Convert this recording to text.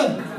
Amen.